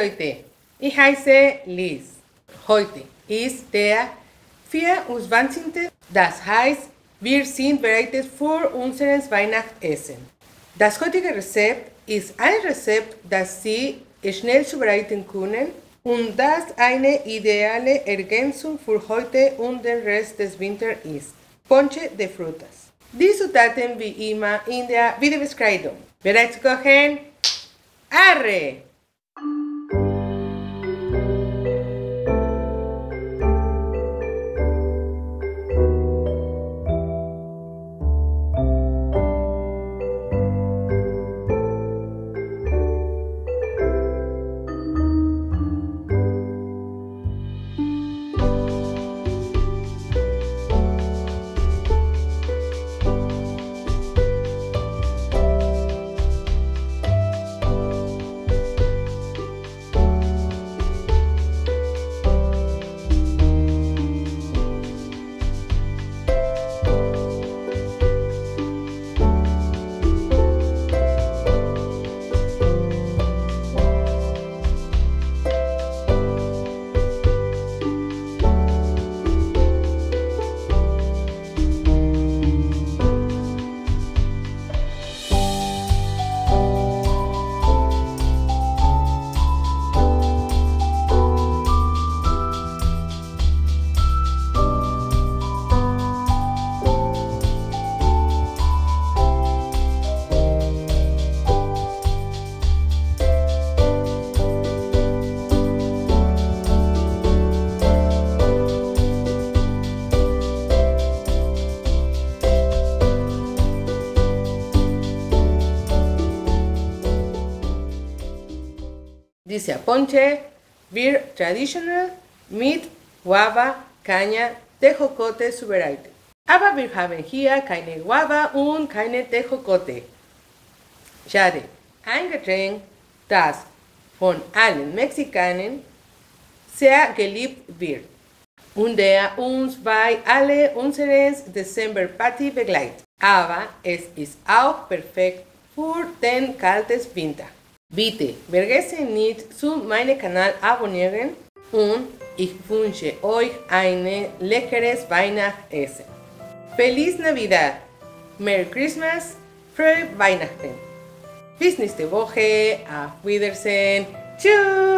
loite. I heiße Liss. Heute ist der 24. Das heißt, wir sind bereit für unser Weihnachtsessen. Das heutige Rezept ist ein Rezept, das Sie schnell zubereiten können und das eine ideale Ergänzung für heute und den Rest des Winters ist. Ponche de frutas. Die Zutaten wie immer in der Videobeschreibung. Bereit zu kochen? Arre! Dice ponche, beer traditional, mit guava, caña, tejocote zubereiten. Aber wir haben hier keine guava und keine tejocote. Schade, ein Getränk, das von allen Mexikanern sehr geliebt wird und der uns bei alle unseres Dezemberparty begleitet. Aber es ist auch perfekt für den kalten Winter. Bitte vergessen nicht, zu meinem Kanal abonnieren und ich wünsche euch ein leckeres Weihnachtsessen. Feliz Navidad, Merry Christmas, frohe Weihnachten. Bis nächste Woche, auf Wiedersehen, tschüss!